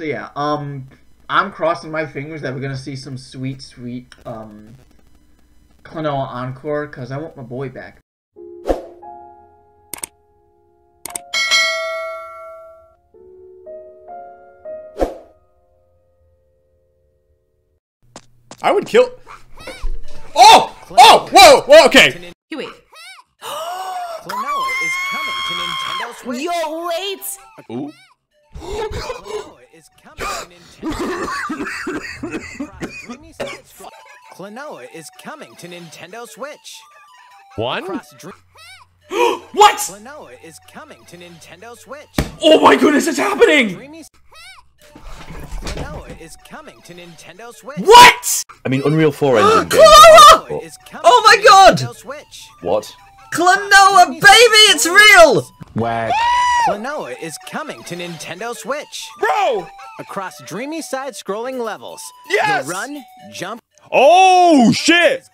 So yeah, I'm crossing my fingers that we're gonna see some sweet, sweet Klonoa Encore, cause I want my boy back. I would kill. Oh! Oh! Whoa! Whoa! Okay. You wait. Klonoa is coming to Nintendo Switch. Yo, wait! Ooh. Klonoa is coming to Nintendo Switch. Klonoa is coming to Nintendo Switch. One? What? Klonoa is coming to Nintendo Switch. Oh my goodness, it's happening! Klonoa is coming to Nintendo Switch. What? I mean, Unreal 4 engine game. Klonoa is coming. Oh my god! Nintendo Switch. What? Klonoa, baby, it's real! Whack. Klonoa is coming to Nintendo Switch. Bro! Across dreamy side-scrolling levels. Yes! You'll run, jump. Oh, shit!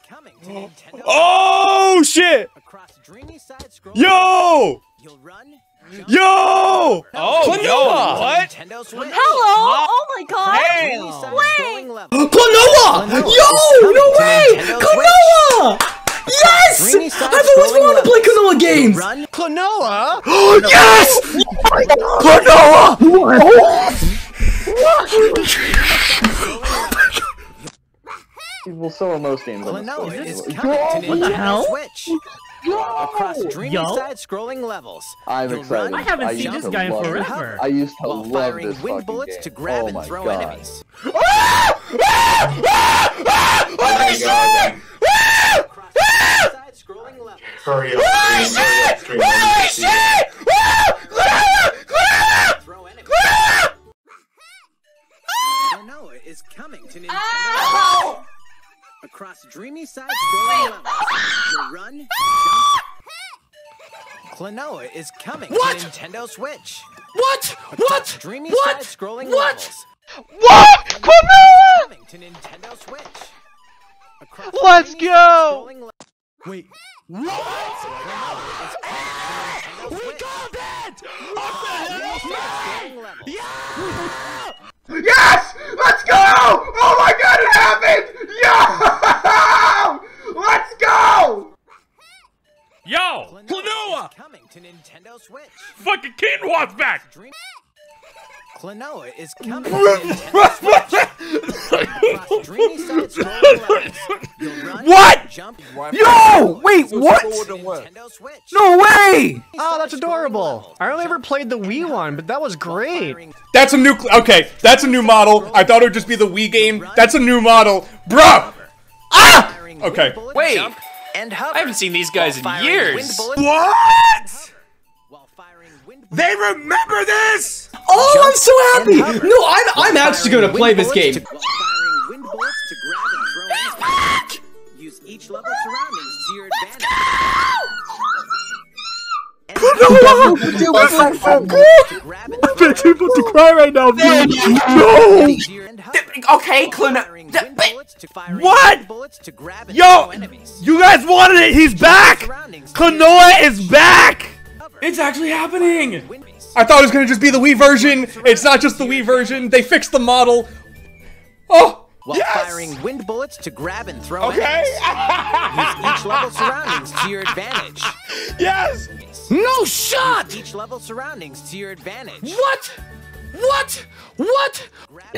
Oh, shit! Across dreamy side-scrolling. Yo! You'll run, jump. Yo! Oh, Klonoa! What? Hello! Oh my god! Hey! Klonoa! Yo! No way! Klonoa! Yes! I've always wanted to play Klonoa games! Klonoa? Yes! Klonoa! What? Well, so are most games. Klonoa is coming to Nintendo Switch. Across dreamy side-scrolling levels. I'm excited. I haven't seen this guy in forever. I used to love this wind bullets to grab and throw enemies. Hurry up. Holy shit! Holy shit! Klonoa is coming to Nintendo. Across dreamy side scrolling levels. You run, jump. Klonoa is coming to Nintendo Switch. What? What? Dreamy side scrolling levels. What? Klonoa! Coming to Nintendo Switch. Let's go! Wait. What? We got it! Up the hill! Yeah! Yes! Let's go! Oh my god, it happened! Yo! Let's go! Yo! Klonoa! Coming to Nintendo Switch. Fucking Kinoa's back! Klonoa is coming to Nintendo Switch. What? Yo! Wait, what? No way! Oh, that's adorable. I only ever played the Wii one, but that was great. That's a new... Okay, that's a new model. I thought it would just be the Wii game. That's a new model. Bruh! Ah! Okay. Wait. I haven't seen these guys in years. What? They remember this! Oh, I'm so happy! No, I'm actually going to play this game. He's back! Use each level surroundings to your advantage. I'm so good! I'm about to cry right now, dude! No! Okay, Klonoa. What? Yo! You guys wanted it! He's back! Klonoa is back! It's actually happening! I thought it was gonna just be the Wii version. It's not just the Wii version. They fixed the model. Oh, yes! While firing wind bullets to grab and throw enemies. Use each level surroundings to your advantage. Yes! No shot! Use each level surroundings to your advantage. What? What? What?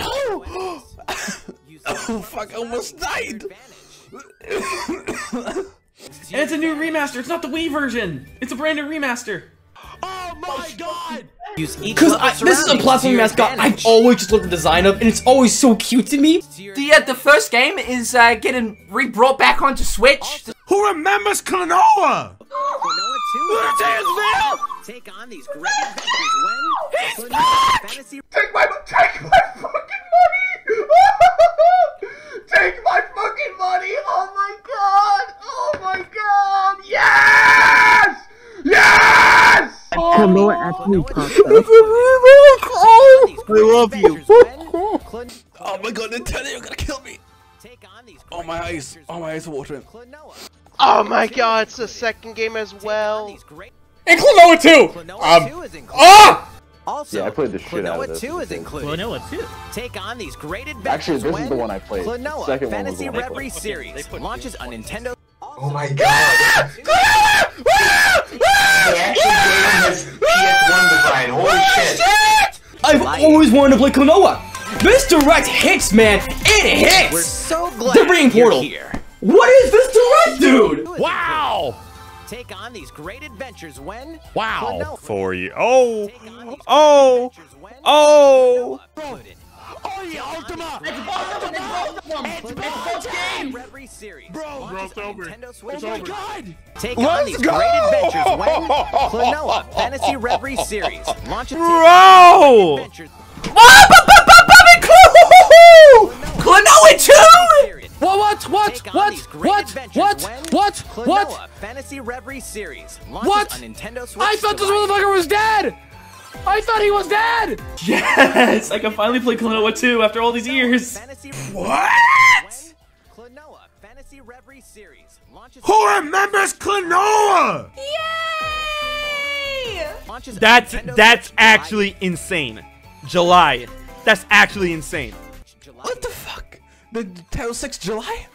Oh! Oh fuck! I almost died. And it's a new remaster. It's not the Wii version. It's a brand new remaster. Oh my god! Because this is a platforming mascot I've always just loved the design of, and it's always so cute to me. The first game is getting re-brought back onto Switch. Also, who remembers Klonoa? Klonoa 2. Take on these great adventures when he's back! Take my fucking money! Take my fucking money! Oh my god! Oh my god! Yes! Yes! Klonoa actually popped up. I love you. Oh my god, Nintendo, you're gonna kill me. Oh my eyes. Oh my eyes are watering. Oh my god, it's the second game as well. And Klonoa 2! Oh! Also, yeah, I played the shit out of this. Klonoa 2 is included. Klonoa 2. Take on these great adventures. Actually, this is the one I played. Klonoa Phantasy Reverie Series launches on Nintendo. Oh my god! I've always wanted to play Klonoa. This direct hits, man. It hits. We're so glad they're bringing Portal here. What is this direct, dude? Wow. Take on these great adventures when wow for you. Oh. Bro, it's over. Take on these great adventures when Klonoa Phantasy Reverie Series launches. Bro! Klonoa 2! What? Klonoa Phantasy Reverie Series launches on Nintendo Switch. I thought this motherfucker was dead! I thought he was dead! Yes! I can finally play Klonoa 2 after all these years! What? Who remembers Klonoa? Yay! That's actually insane. July. That's actually insane. What the fuck? The Title 6 July?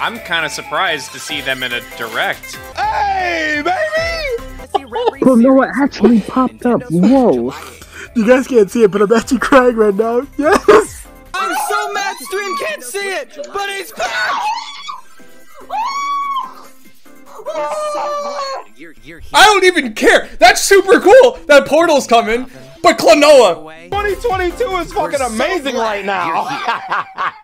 I'm kind of surprised to see them in a direct. Hey, baby! Klonoa actually popped up. Whoa! You guys can't see it, but I'm actually crying right now. Yes! I'm so mad Stream can't see it, but it's back! I don't even care! That's super cool that Portal's coming, but Klonoa! 2022 is fucking amazing right now!